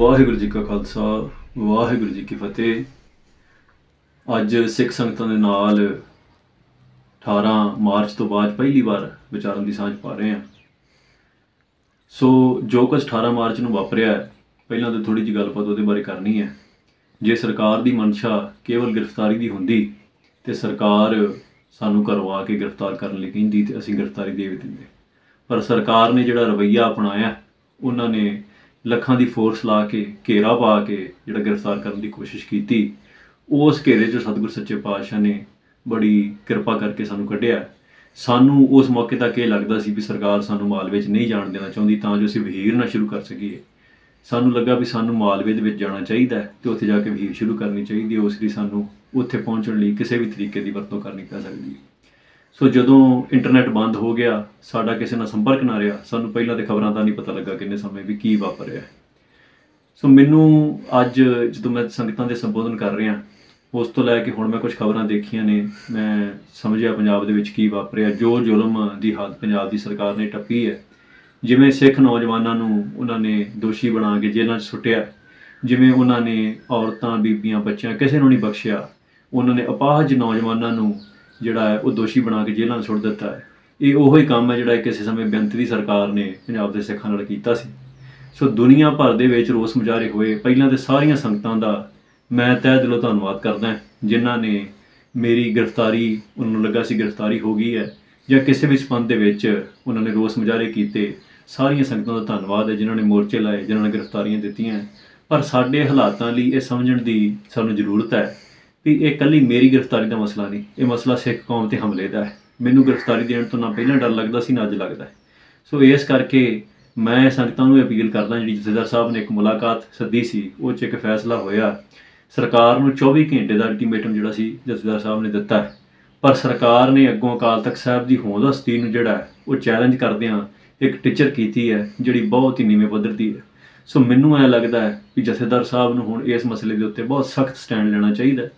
ਵਾਹਿਗੁਰੂ जी का खालसा वाहिगुरु जी की फतेह। अज सिख संगतां दे नाल 18 मार्च तो बाद पहली बार विचारां दी सांझ पा रहे हैं। सो जो कुछ 18 मार्च नूं वापरिया पहलां तो थोड़ी जी गल्लबात उहदे बारे करनी है। जे सरकार दी मंशा केवल गिरफ्तारी दी हुंदी ते सरकार सानूं करवा के गिरफ्तार करन लई कहिंदी ते असीं गिरफ्तारी दे भी दिंदे, पर सरकार ने जिहड़ा रवैया अपनाया उन्होंने लखां दी फोर्स ला के घेरा पा के जिहड़ा गिरफ्तार करने की कोशिश की। उस घेरे च सतगुर सच्चे पातशाह ने बड़ी कृपा करके सानू कढिया। सानू उस मौके तक यह लगता सी भी सरकार सानू मालवे नहीं जाण देना चाहती तां जो असीं वहीर ना शुरू कर सकीए। सानू लगा भी सानू मालवे दे विच जाना चाहिए तो उत्थे जाके वहीर शुरू करनी चाहिए, उस ली सानू उत्थे पहुँचण लई किसी भी तरीके की वरतों करनी पै सकदी है। सो जदों इंटरनेट बंद हो गया साडा किसी नाल संपर्क ना रहा, सानू पहलां ते खबरां दा नहीं पता लगा किन्ने समय भी की वापरिया। सो मैनू अज जदों मैं संगतां दे संबोधन कर रहा उस तो लैके हुण मैं कुछ खबरां देखियां ने, मैं समझिया पंजाब दे विच की वापरिया। जो जुल्म दी हद पंजाब दी सरकार ने टप्पी है, जिवें सिख नौजवानां नूं उन्हां ने दोषी बना के जेलां च सुट्टिया, जिवें उन्हां ने औरतां बीबियां बच्चियां किसी नूं नहीं बख्शिया, उन्हां ने अपाहज नौजवानां नूं जिहड़ा है वो दोषी बना के जेलां सुट दिता है। ये उही काम है जिहड़ा किसी समय बेंत दी सरकार ने पंजाब दे सिखां नाल कीता सी। सो दुनिया भर दे विच रोस मुजाहरे होए। पहिलां ते सारियां संगतां दा मैं तहे दिलों धन्नवाद करदा जिन्हां ने मेरी गिरफ्तारी उन्होंने लगा सी गिरफ्तारी हो गई है जां किसी भी संबंध दे विच उन्हां ने रोस मुजाहरे कीते। सारियां संगतां दा धन्नवाद है जिन्हां ने मोर्चे लाए, जिन्हां ने गिरफ्तारियां दित्तियां। पर साडे हालातां लई ये समझण दी सानूं जरूरत है भी ये कल्ली मेरी गिरफ्तारी का मसला नहीं, ये मसला सिख कौम ते हमले का है। मैनूं गिरफ्तारी देने तो ना पहला डर लगता सी ना अज लगता है। सो इस करके मैं संगतां नूं अपील करदा जिहड़ी जथेदार साहब ने एक मुलाकात सद्दी सी उह च एक फैसला होया। सरकार नूं 24 घंटे का अल्टीमेटम जिहड़ा सी जथेदार साहब ने दिता है, पर सरकार ने अगों अकाल तख्त साहब की होंद हस्ती नूं जिहड़ा वह चैलेंज करदिआं एक टीचर की है जिहड़ी बहुत ही नीवें पद्धर दी है। सो मैनूं ऐ लगता है कि जथेदार साहब नूं हुण इस मसले के उत्ते बहुत सख्त स्टैंड लेना चाहिए।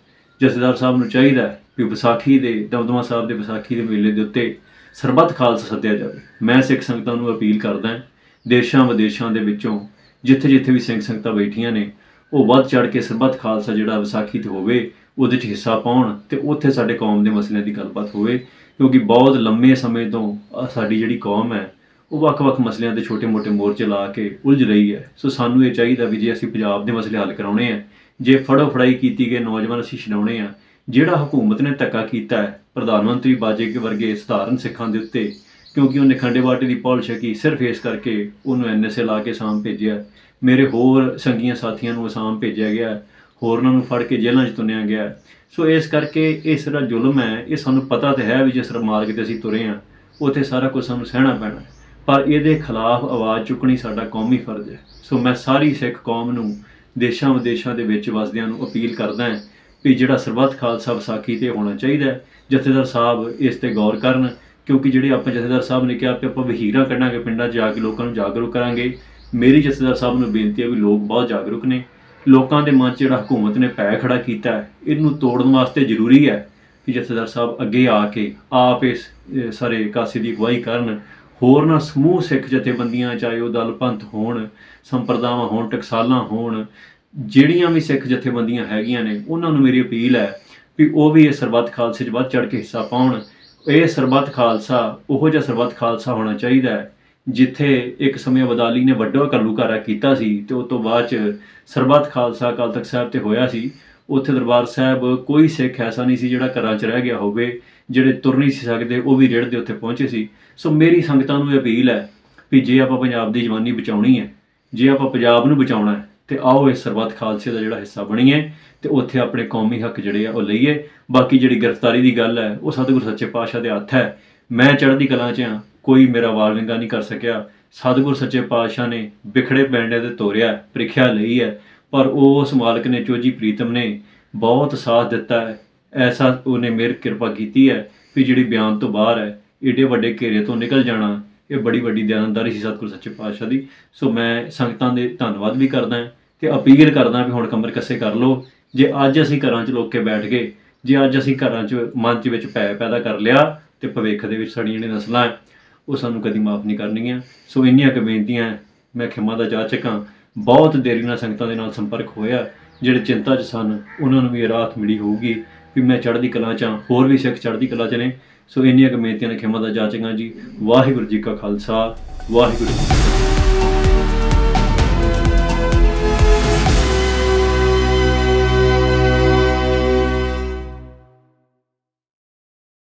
जथेदार साहब नूं चाहिए कि विसाखी के दमदमा साहब के विसाखी के मेले के उत्ते सरबत खालसा सद्या जाए। मैं सिख संगतां नूं अपील करदा देशों विदेशों के विचों जिथे जिथे भी सिख संगतां बैठियां ने वो वध चढ़ के सरबत खालसा जिहड़ा विसाखी ते होवे उहदे च हिस्सा पाउण ते उत्थे साडे कौम दे मसलिਆਂ दी गलबात होवे, क्योंकि बहुत लंबे समय तो साडी जिहड़ी कौम है वह ਵੱਖ-ਵੱਖ मसलियां दे छोटे मोटे मोर्चे ला के उलझ रही है। सो सानूं ये चाहिए भी जे असीं पंजाब दे मसले हल कराउणे आ, जे फड़ो फड़ाई की गए नौजवान असीं छड़ाउणे आ। जिहड़ा हुकूमत ने धक्का किया है प्रधानमंत्री बाजवा वर्गे सधारण सिखां दे उत्ते, क्योंकि उन्हें खंडे बाटे की पौल छकी सिर्फ इस करके उन्होंने NSA ला के असाम भेजिया। मेरे होर संगियां साथियां नूं असाम भेजिया गया, होरनां नूं फड़ के जेलां च तुनिया गया। सो इस करके इस जिहड़ा जुल्म है ये सानूं पता तो है भी जिस मार्ग ते असीं तुरे आ उत्थे सारा कुछ सानूं सहना पैना, पर इहदे खिलाफ आवाज़ चुकनी साडा कौमी फर्ज है। सो मैं सारी सिख कौम नूं देशों विदेशों के विच वसदियां नूं अपील करदा भी जिहड़ा सरबत खालसा विसाखी ते होना चाहिए। जथेदार साहब इस ते गौर करन, क्योंकि जिहड़े आप जथेदार साहब ने कहा कि आप वहीरां कढांगे पिंडां जाके लोकां नूं जागरूक करांगे। मेरी जथेदार साहब नूं बेनती है भी लोग बहुत जागरूक ने, लोकां दे मन च जिहड़ा हुकूमत ने पै खड़ा कीता है इहनूं तोड़न वास्ते जरूरी है कि जथेदार साहब अगे आके आप इस सारे कासे की अगवाई करन। होर ना समूह सिख जथेबंदियां चाहे वह दल पंथ होण संप्रदावां होण टकसालां होण जिहड़ियां भी सिख जथेबंदियां हैगियां ने उन्हां नूं मेरी अपील है भी वह भी इस सरबत खालसे च वध चढ़ के हिस्सा पाउण। यह सरबत खालसा उहो जिहा सरबत खालसा होना चाहिए जिथे एक समय अबदाली ने वड्डा घल्लूघारा कीता सी ते उस तों बाद सरबत खालसा अकाल तख्त साहब ते होया सी। उत्थे दरबार साहब कोई सिख ऐसा नहीं सी जिहड़ा घरां च रह गया होवे, जिहड़े तुर नहीं सी सकदे वह भी रेड़ दे उत्थे पहुँचे सी। सो मेरी संगतां नूं अपील है भी जे आपां पंजाब दी जवानी बचाउणी है, जे आपां पंजाब नूं बचाउणा है तो आओ इस सरबत खालसे का जिहड़ा हिस्सा बनीए तो उत्थे अपने कौमी हक जिहड़े आ ओह लईए। बाकी जिहड़ी गिरफ्तारी की गल है वह सतगुर सच्चे पातशाह दे हत्थ है। मैं चढ़दी कलां च हां, कोई मेरा वाल विंगा नहीं कर सकिया। सतगुर सच्चे पातशाह ने बिखड़े पैंडे ते तोरिया प्रिख्या लई है, पर उस मालिक ने चोजी प्रीतम ने बहुत साथ दिता है। ऐसा उन्हें मेहर कृपा की है भी जिहड़ी बयान तो बाहर है एडे वड्डे घेरे तो निकल जाना ये बड़ी वड्डी दयानदारी सी सतगुर सच्चे पातशाह दी। सो मैं संगतां दे धन्नवाद भी करदा ते अपील करदा भी हुण कमर कस्से कर लो। जे अज असीं घरां च लोक के बैठ गए, जे अज असीं घरां च मन च विच पै पैदा कर लिया तो भविख दे विच साडीआं जिहड़ियां नस्लां है वह सानूं कदी माफ़ नहीं करनगीआं। सो इन्नियां क बेनतीआं मैं खिमा दा जा चुका बहुत देरी नाल संगतां दे नाल संपर्क होया, जिहड़े चिंता च सन उन्हां नूं भी राहत मिली होगी भी मैं चढ़दी कला च होर भी सिख चढ़दी कला च ने। सो इन्नियां कमेंटियां ने खेमा दा जाचकां जी। वाहिगुरू जी का खालसा, वाहिगुरू।